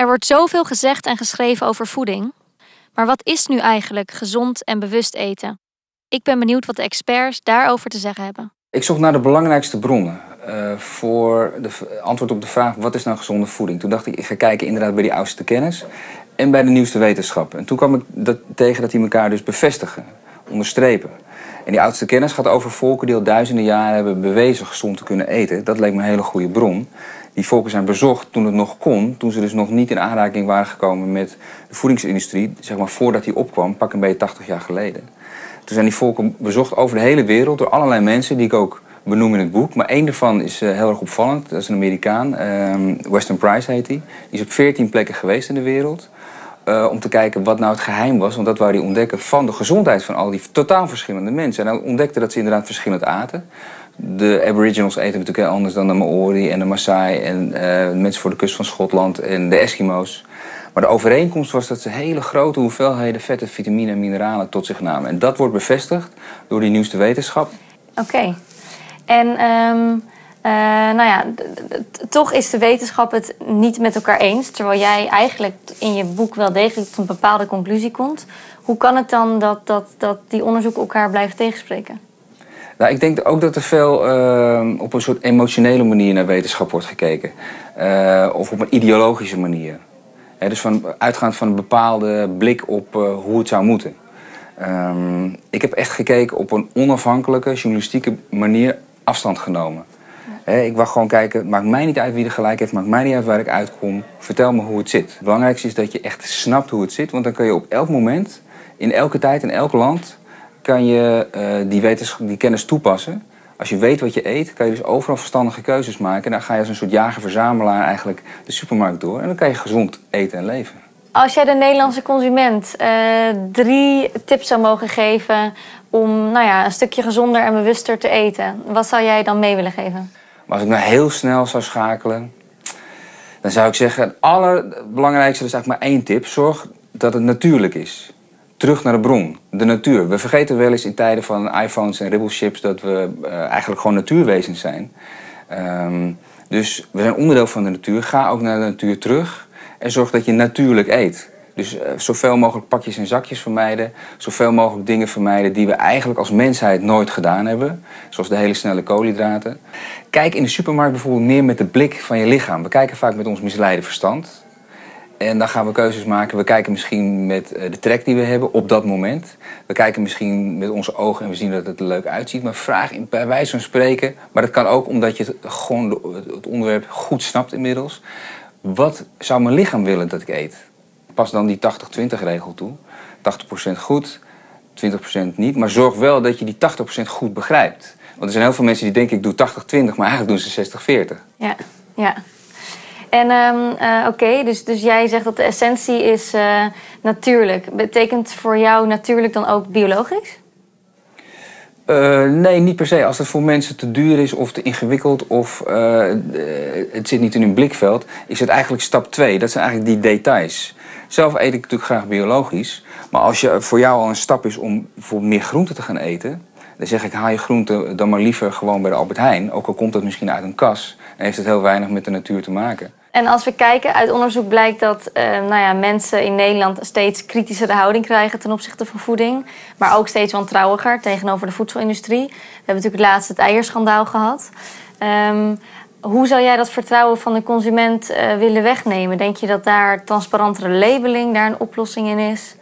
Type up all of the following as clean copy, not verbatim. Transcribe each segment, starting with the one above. Er wordt zoveel gezegd en geschreven over voeding. Maar wat is nu eigenlijk gezond en bewust eten? Ik ben benieuwd wat de experts daarover te zeggen hebben. Ik zocht naar de belangrijkste bronnen voor de antwoord op de vraag wat is nou gezonde voeding. Toen dacht ik, ik ga kijken inderdaad bij die oudste kennis en bij de nieuwste wetenschap. En toen kwam ik tegen dat die elkaar dus bevestigen, onderstrepen. En die oudste kennis gaat over volken die al duizenden jaren hebben bewezen gezond te kunnen eten. Dat leek me een hele goede bron. Die volken zijn bezocht toen het nog kon, toen ze dus nog niet in aanraking waren gekomen met de voedingsindustrie, zeg maar voordat die opkwam, pak een beetje 80 jaar geleden. Toen zijn die volken bezocht over de hele wereld door allerlei mensen die ik ook benoem in het boek. Maar één daarvan is heel erg opvallend, dat is een Amerikaan, Weston Price heet hij. Die is op 14 plekken geweest in de wereld om te kijken wat nou het geheim was, want dat wou hij ontdekken van de gezondheid van al die totaal verschillende mensen. En hij ontdekte dat ze inderdaad verschillend aten. De Aboriginals eten natuurlijk heel anders dan de Maori en de Maasai en de mensen voor de kust van Schotland en de Eskimo's. Maar de overeenkomst was dat ze hele grote hoeveelheden vetten, vitamine en mineralen tot zich namen. En dat wordt bevestigd door die nieuwste wetenschap. Oké. En toch is de wetenschap het niet met elkaar eens. Terwijl jij eigenlijk in je boek wel degelijk tot een bepaalde conclusie komt. Hoe kan het dan dat die onderzoeken elkaar blijven tegenspreken? Nou, ik denk ook dat er veel op een soort emotionele manier naar wetenschap wordt gekeken. Of op een ideologische manier. He, dus uitgaand van een bepaalde blik op hoe het zou moeten. Ik heb echt gekeken op een onafhankelijke, journalistieke manier afstand genomen. Ja. He, ik wou gewoon kijken, het maakt mij niet uit wie er gelijk heeft, maakt mij niet uit waar ik uitkom. Vertel me hoe het zit. Het belangrijkste is dat je echt snapt hoe het zit, want dan kun je op elk moment, in elke tijd, in elk land, kan je die kennis toepassen. Als je weet wat je eet, kan je dus overal verstandige keuzes maken. En dan ga je als een soort jager-verzamelaar eigenlijk de supermarkt door. En dan kan je gezond eten en leven. Als jij de Nederlandse consument 3 tips zou mogen geven om een stukje gezonder en bewuster te eten, wat zou jij dan mee willen geven? Maar als ik nou heel snel zou schakelen, dan zou ik zeggen, het allerbelangrijkste is eigenlijk maar 1 tip. Zorg dat het natuurlijk is. Terug naar de bron, de natuur. We vergeten wel eens in tijden van iPhones en ribbelchips dat we eigenlijk gewoon natuurwezens zijn. Dus we zijn onderdeel van de natuur. Ga ook naar de natuur terug en zorg dat je natuurlijk eet. Dus zoveel mogelijk pakjes en zakjes vermijden. Zoveel mogelijk dingen vermijden die we eigenlijk als mensheid nooit gedaan hebben. Zoals de hele snelle koolhydraten. Kijk in de supermarkt bijvoorbeeld meer met de blik van je lichaam. We kijken vaak met ons misleide verstand. En dan gaan we keuzes maken. We kijken misschien met de trek die we hebben op dat moment. We kijken misschien met onze ogen en we zien dat het er leuk uitziet. Maar vraag bij wijze van spreken. Maar dat kan ook omdat je het onderwerp goed snapt inmiddels. Wat zou mijn lichaam willen dat ik eet? Pas dan die 80-20 regel toe. 80% goed, 20% niet. Maar zorg wel dat je die 80% goed begrijpt. Want er zijn heel veel mensen die denken ik doe 80-20, maar eigenlijk doen ze 60-40. Ja. En dus jij zegt dat de essentie is natuurlijk. Betekent voor jou natuurlijk dan ook biologisch? Nee, niet per se. Als het voor mensen te duur is of te ingewikkeld of het zit niet in hun blikveld, is het eigenlijk stap 2. Dat zijn eigenlijk die details. Zelf eet ik natuurlijk graag biologisch. Maar als je voor jou al een stap is om bijvoorbeeld meer groente te gaan eten, dan zeg ik, haal je groenten dan maar liever gewoon bij de Albert Heijn. Ook al komt dat misschien uit een kas en heeft het heel weinig met de natuur te maken. En als we kijken, uit onderzoek blijkt dat mensen in Nederland steeds kritischere houding krijgen ten opzichte van voeding. Maar ook steeds wantrouwiger tegenover de voedselindustrie. We hebben natuurlijk laatst het eierschandaal gehad. Hoe zou jij dat vertrouwen van de consument willen wegnemen? Denk je dat daar transparantere labeling daar een oplossing in is?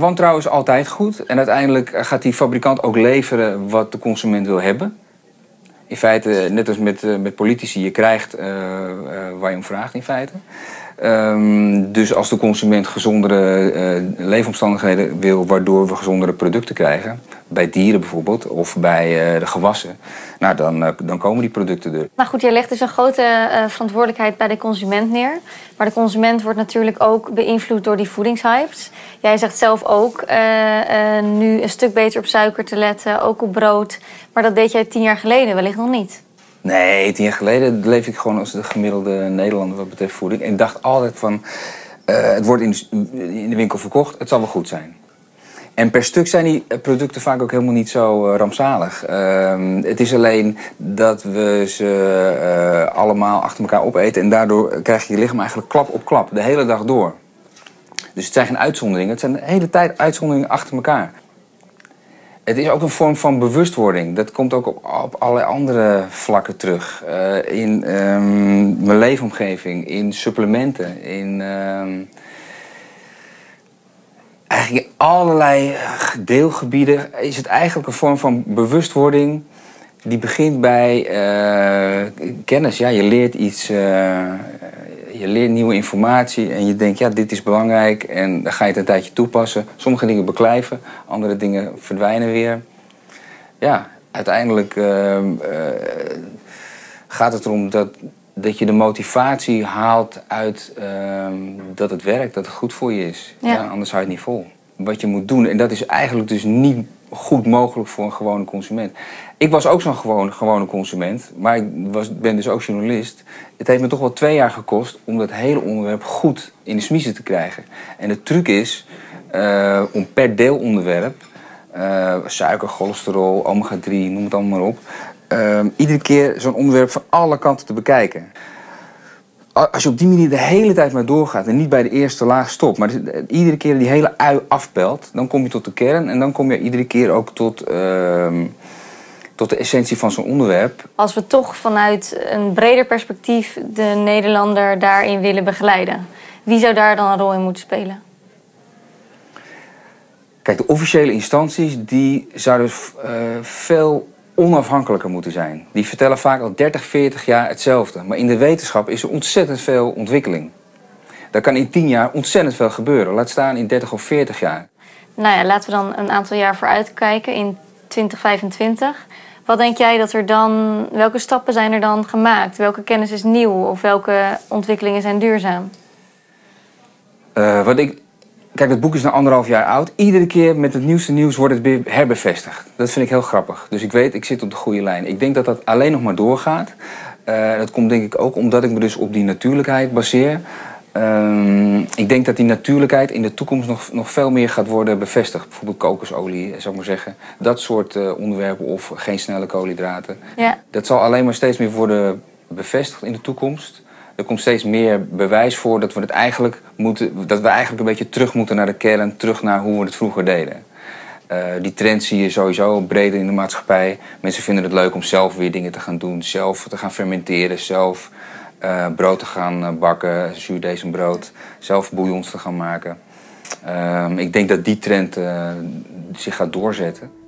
Wantrouwen is altijd goed. En uiteindelijk gaat die fabrikant ook leveren wat de consument wil hebben. In feite, net als met politici, je krijgt waar je om vraagt in feite. Dus als de consument gezondere leefomstandigheden wil, waardoor we gezondere producten krijgen, bij dieren bijvoorbeeld, of bij de gewassen, dan komen die producten er. Maar goed, jij legt dus een grote verantwoordelijkheid bij de consument neer. Maar de consument wordt natuurlijk ook beïnvloed door die voedingshypes. Jij zegt zelf ook nu een stuk beter op suiker te letten, ook op brood. Maar dat deed jij 10 jaar geleden wellicht nog niet. Nee, 10 jaar geleden leef ik gewoon als de gemiddelde Nederlander wat betreft voeding. En ik dacht altijd van, het wordt in de winkel verkocht, het zal wel goed zijn. En per stuk zijn die producten vaak ook helemaal niet zo rampzalig. Het is alleen dat we ze allemaal achter elkaar opeten. En daardoor krijg je je lichaam eigenlijk klap op klap, de hele dag door. Dus het zijn geen uitzonderingen, het zijn de hele tijd uitzonderingen achter elkaar. Het is ook een vorm van bewustwording. Dat komt ook op allerlei andere vlakken terug. In mijn leefomgeving, in supplementen, in... Eigenlijk in allerlei deelgebieden is het eigenlijk een vorm van bewustwording die begint bij kennis. Ja, je leert iets, je leert nieuwe informatie en je denkt ja, dit is belangrijk en dan ga je het een tijdje toepassen. Sommige dingen beklijven, andere dingen verdwijnen weer. Ja, uiteindelijk gaat het erom dat je de motivatie haalt uit dat het werkt, dat het goed voor je is. Ja. Ja, anders hou je het niet vol. Wat je moet doen, en dat is eigenlijk dus niet goed mogelijk voor een gewone consument. Ik was ook zo'n gewone consument, maar ik ben dus ook journalist. Het heeft me toch wel 2 jaar gekost om dat hele onderwerp goed in de smiezen te krijgen. En de truc is om per deelonderwerp, suiker, cholesterol, omega-3, noem het allemaal maar op... iedere keer zo'n onderwerp van alle kanten te bekijken. Als je op die manier de hele tijd maar doorgaat en niet bij de eerste laag stopt, maar iedere keer die hele ui afpelt, dan kom je tot de kern en dan kom je iedere keer ook tot de essentie van zo'n onderwerp. Als we toch vanuit een breder perspectief de Nederlander daarin willen begeleiden, wie zou daar dan een rol in moeten spelen? Kijk, de officiële instanties die zouden veel onafhankelijker moeten zijn. Die vertellen vaak al 30, 40 jaar hetzelfde. Maar in de wetenschap is er ontzettend veel ontwikkeling. Daar kan in 10 jaar ontzettend veel gebeuren. Laat staan in 30 of 40 jaar. Nou ja, laten we dan een aantal jaar vooruit kijken in 2025. Wat denk jij dat er dan... Welke stappen zijn er dan gemaakt? Welke kennis is nieuw? Of welke ontwikkelingen zijn duurzaam? Kijk, het boek is nu 1,5 jaar oud. Iedere keer met het nieuwste nieuws wordt het weer herbevestigd. Dat vind ik heel grappig. Dus ik weet, ik zit op de goede lijn. Ik denk dat dat alleen nog maar doorgaat. Dat komt denk ik ook omdat ik me dus op die natuurlijkheid baseer. Ik denk dat die natuurlijkheid in de toekomst nog veel meer gaat worden bevestigd. Bijvoorbeeld kokosolie, zou ik maar zeggen. Dat soort onderwerpen of geen snelle koolhydraten. Ja. Dat zal alleen maar steeds meer worden bevestigd in de toekomst. Er komt steeds meer bewijs voor dat we het eigenlijk moeten, dat we eigenlijk een beetje terug moeten naar de kern, terug naar hoe we het vroeger deden. Die trend zie je sowieso breder in de maatschappij. Mensen vinden het leuk om zelf weer dingen te gaan doen, zelf te gaan fermenteren, zelf brood te gaan bakken, zuurdesembrood, zelf bouillons te gaan maken. Ik denk dat die trend zich gaat doorzetten.